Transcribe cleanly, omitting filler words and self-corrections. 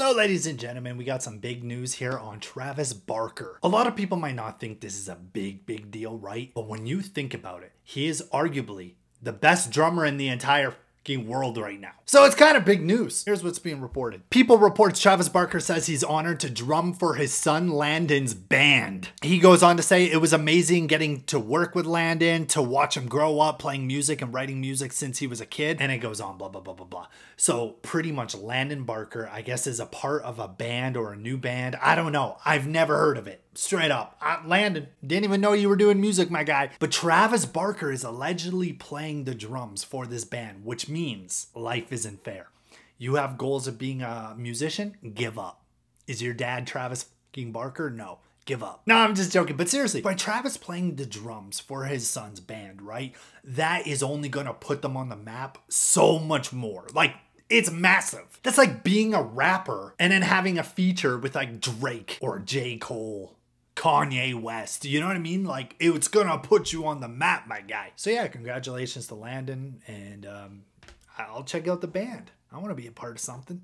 So ladies and gentlemen, we got some big news here on Travis Barker. A lot of people might not think this is a big deal, right? But when you think about it, he is arguably the best drummer in the entire world right now. So it's kind of big news. Here's what's being reported. People reports Travis Barker says he's honored to drum for his son Landon's band. He goes on to say it was amazing getting to work with Landon, to watch him grow up playing music and writing music since he was a kid. And it goes on, blah, blah, blah, blah, blah. So pretty much Landon Barker, I guess, is a part of a band or a new band. I don't know. I've never heard of it. Straight up. Landon, didn't even know you were doing music, my guy. But Travis Barker is allegedly playing the drums for this band, which means life isn't fair. You have goals of being a musician? Give up. Is your dad Travis Barker? No. Give up. No, I'm just joking. But seriously, by Travis playing the drums for his son's band, right? That is only gonna put them on the map so much more. Like, it's massive. That's like being a rapper and then having a feature with like Drake or J. Cole, Kanye West, you know what I mean? Like, it's gonna put you on the map, my guy. So yeah, congratulations to Landon, and I'll check out the band. I wanna be a part of something.